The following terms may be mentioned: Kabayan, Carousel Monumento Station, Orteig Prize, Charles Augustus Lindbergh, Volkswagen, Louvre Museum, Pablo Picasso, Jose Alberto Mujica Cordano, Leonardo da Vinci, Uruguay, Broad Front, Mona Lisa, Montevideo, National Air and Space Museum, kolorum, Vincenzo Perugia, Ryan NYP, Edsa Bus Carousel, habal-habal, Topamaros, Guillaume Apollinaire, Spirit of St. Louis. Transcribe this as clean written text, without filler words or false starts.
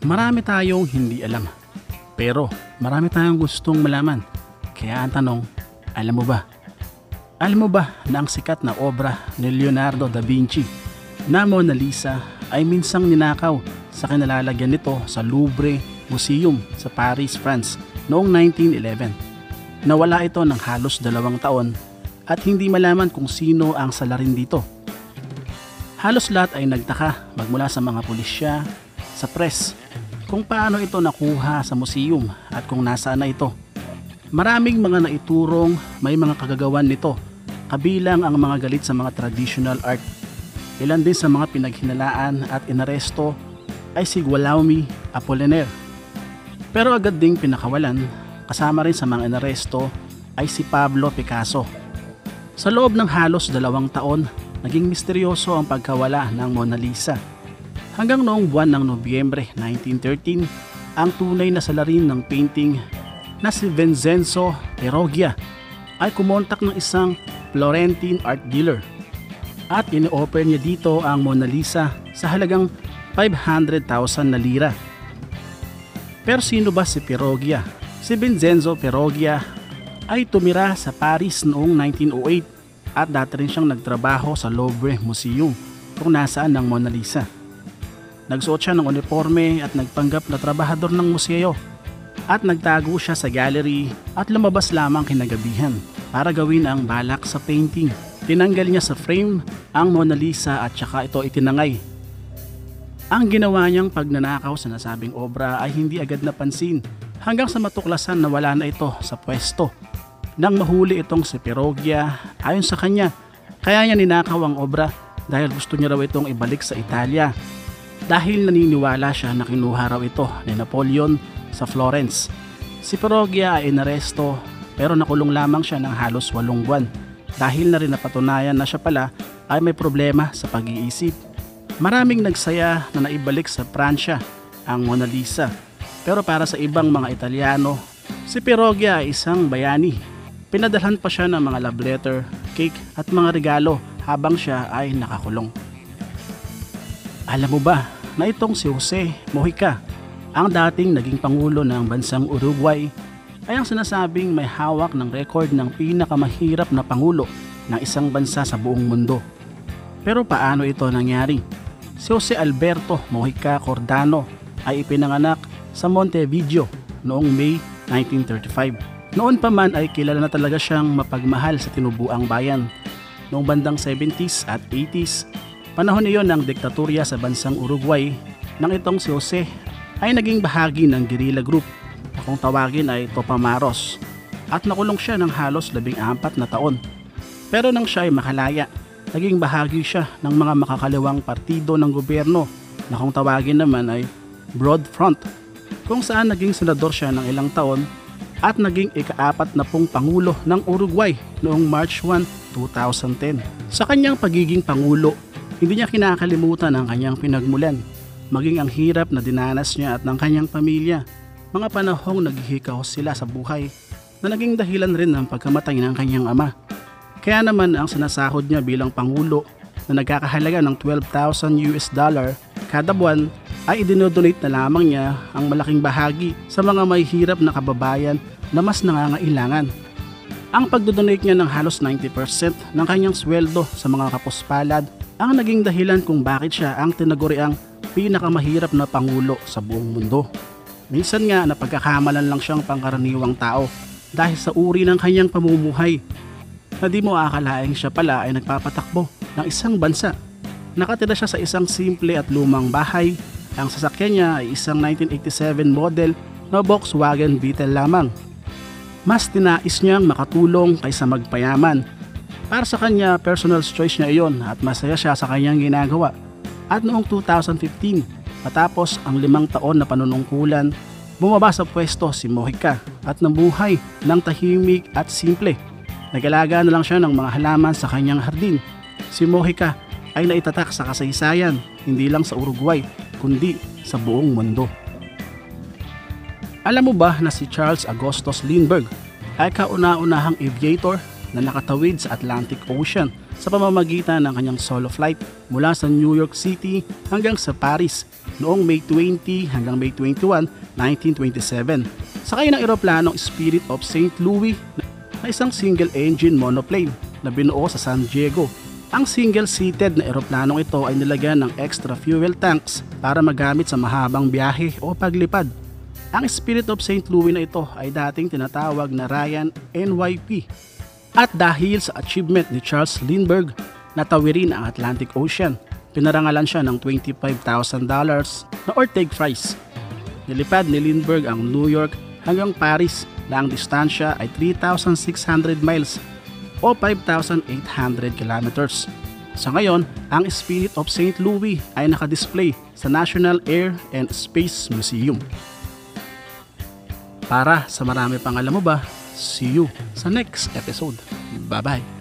Marami tayong hindi alam, pero marami tayong gustong malaman. Kaya ang tanong, alam mo ba? Alam mo ba na ang sikat na obra ni Leonardo da Vinci na Mona Lisa ay minsang ninakaw sa kinalalagyan nito sa Louvre Museum sa Paris, France noong 1911? Nawala ito ng halos 2 taon at hindi malaman kung sino ang salarin dito. Halos lahat ay nagtaka magmula sa mga pulisya, sa press, kung paano ito nakuha sa museum at kung nasaan na ito. Maraming mga naiturong may mga kagagawan nito, kabilang ang mga galit sa mga traditional art. Ilan din sa mga pinaghinalaan at inaresto ay si Guillaume Apollinaire. Pero agad ding pinakawalan, kasama rin sa mga inaresto ay si Pablo Picasso. Sa loob ng halos 2 taon, naging misteryoso ang pagkawala ng Mona Lisa. Hanggang noong buwan ng Nobyembre 1913, ang tunay na salarin ng painting na si Vincenzo Perugia ay kumontak ng isang Florentine art dealer at ini-offer niya dito ang Mona Lisa sa halagang 500,000 na lira. Pero sino ba si Perugia? Si Vincenzo Perugia ay tumira sa Paris noong 1908 at dati rin siyang nagtrabaho sa Louvre Museum kung nasaan ang Mona Lisa. Nagsuot siya ng uniforme at nagpanggap na trabahador ng museo at nagtago siya sa gallery at lumabas lamang kinagabihan para gawin ang balak sa painting. Tinanggal niya sa frame ang Mona Lisa at saka ito itinangay. Ang ginawa niyang pagnanakaw sa nasabing obra ay hindi agad napansin hanggang sa matuklasan na wala na ito sa pwesto. Nang mahuli itong si Perugia, ayon sa kanya, kaya niya ninakaw ang obra dahil gusto niya raw itong ibalik sa Italia. Dahil naniniwala siya na kinuha raw ito ni Napoleon sa Florence. Si Perugia ay inaresto pero nakulong lamang siya ng halos 8 buwan dahil na rin napatunayan na siya pala ay may problema sa pag-iisip. Maraming nagsaya na naibalik sa Pransya ang Mona Lisa, pero para sa ibang mga Italiano, si Perugia ay isang bayani. Pinadalhan pa siya ng mga love letter, cake at mga regalo habang siya ay nakakulong. Alam mo ba na itong si Jose Mujica, ang dating naging pangulo ng bansang Uruguay, ay ang sinasabing may hawak ng record ng pinakamahirap na pangulo ng isang bansa sa buong mundo. Pero paano ito nangyari? Si Jose Alberto Mujica Cordano ay ipinanganak sa Montevideo noong May 1935. Noon pa man ay kilala na talaga siyang mapagmahal sa tinubuang bayan. Noong bandang 70s at 80s, panahon iyon ng diktatorya sa bansang Uruguay, nang itong si Jose ay naging bahagi ng guerrilla group na kung tawagin ay Topamaros, at nakulong siya ng halos 14 na taon. Pero nang siya ay makalaya, naging bahagi siya ng mga makakaliwang partido ng gobyerno na kung tawagin naman ay Broad Front, kung saan naging senador siya ng ilang taon at naging ika-40 pangulo ng Uruguay noong March 1, 2010. Sa kanyang pagiging pangulo, hindi niya kinakalimutan ang kanyang pinagmulan, maging ang hirap na dinanas niya at ng kanyang pamilya, mga panahong naghihikaw sila sa buhay na naging dahilan rin ng pagkamatay ng kanyang ama. Kaya naman ang sinasahod niya bilang pangulo na nagkakahalaga ng $12,000 kada buwan ay idinodonate na lamang niya ang malaking bahagi sa mga may hirap na kababayan na mas nangangailangan. Ang pagdodonate niya ng halos 90% ng kanyang sweldo sa mga kapuspalad ang naging dahilan kung bakit siya ang tinaguriang pinakamahirap na pangulo sa buong mundo. Minsan nga napagkakamalan lang siyang pangkaraniwang tao dahil sa uri ng kanyang pamumuhay na di mo aakalaing siya pala ay nagpapatakbo ng isang bansa. Nakatira siya sa isang simple at lumang bahay. Ang sasakyan niya ay isang 1987 model na Volkswagen Beetle lamang. Mas tinais niyang makatulong kaysa magpayaman. Para sa kanya, personal choice niya iyon at masaya siya sa kanyang ginagawa. At noong 2015, matapos ang 5 taon na panunungkulan, bumaba sa pwesto si Mujica at nabuhay ng tahimik at simple. Nag-alaga na lang siya ng mga halaman sa kanyang hardin. Si Mujica ay naitatak sa kasaysayan, hindi lang sa Uruguay, kundi sa buong mundo. Alam mo ba na si Charles Augustus Lindbergh ay kauna-unahang aviator na nakatawid sa Atlantic Ocean sa pamamagitan ng kanyang solo flight mula sa New York City hanggang sa Paris noong May 20 hanggang May 21, 1927. Sakay ng eroplanong Spirit of St. Louis na isang single-engine monoplane na binuo sa San Diego. Ang single-seated na eroplanong ito ay nilagyan ng extra fuel tanks para magamit sa mahabang biyahe o paglipad. Ang Spirit of St. Louis na ito ay dating tinatawag na Ryan NYP. At dahil sa achievement ni Charles Lindbergh na tawirin ang Atlantic Ocean, pinarangalan siya ng $25,000 na Orteig Prize. Nilipad ni Lindbergh ang New York hanggang Paris na ang distansya ay 3,600 miles o 5,800 kilometers. Sa ngayon, ang Spirit of St. Louis ay nakadisplay sa National Air and Space Museum. Para sa marami pang alam mo ba, see you sa next episode. Bye-bye!